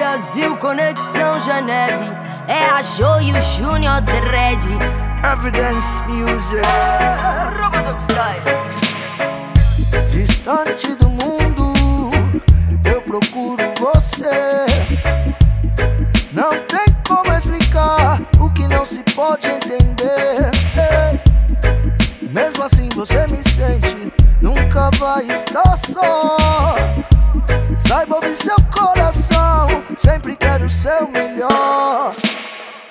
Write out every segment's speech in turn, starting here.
Brasil Conexão Geneve, é a Jô e o Junior Dread. Evidence Music, distante do mundo, eu procuro você. Não tem como explicar o que não se pode entender. Mesmo assim você me sente, nunca vai estar só. Saiba ouvir seu coração, sempre quero o seu melhor.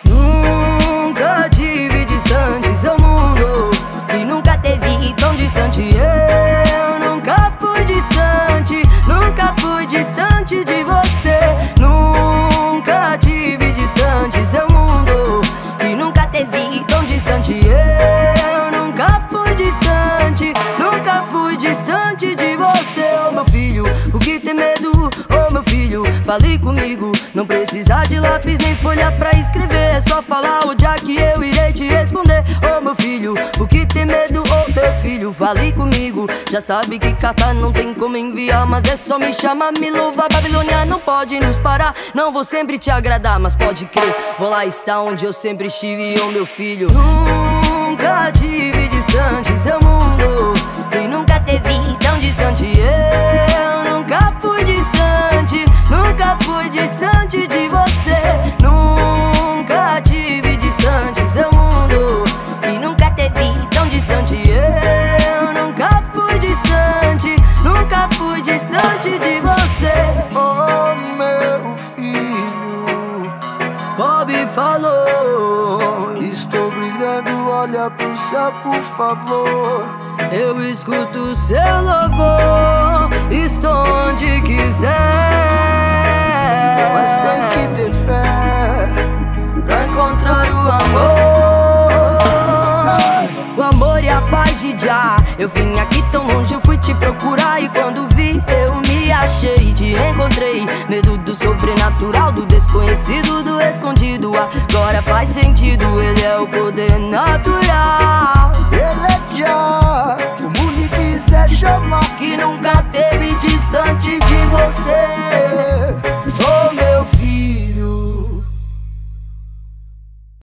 Nunca tive distante seu mundo, e nunca teve tão distante eu. Nunca fui distante de você. Nunca tive distante seu mundo, e nunca teve tão distante eu. Nunca fui distante de você. Oh meu filho, o que tem medo? Oh meu filho, fale comigo. Não precisa de lápis nem folha pra escrever, é só falar o Jah que eu irei te responder. Oh meu filho, o que tem medo? Oh meu filho, fale comigo. Já sabe que carta não tem como enviar, mas é só me chamar, me louvar. Babilônia não pode nos parar. Não vou sempre te agradar, mas pode crer, vou lá estar onde eu sempre estive. Oh meu filho, nunca tive distante seu mundo, e nunca teve tão distante eu. Nunca fui distante de você. Nunca tive distante seu mundo, e nunca teve tão distante eu. Nunca fui distante de você. Oh meu filho, Bob falou, estou brilhando, olha pro céu, por favor. Eu escuto seu louvor, estou onde quiser. Mas tem que ter fé pra encontrar o amor, o amor e a paz de Jah. Eu vim aqui tão longe, eu fui te procurar, e quando vi eu me achei, te encontrei. Medo do sobrenatural, do desconhecido, do escondido, agora faz sentido. Ele é o poder natural, ele é Jah, como lhe quiser chamar, que nunca teve distante de você.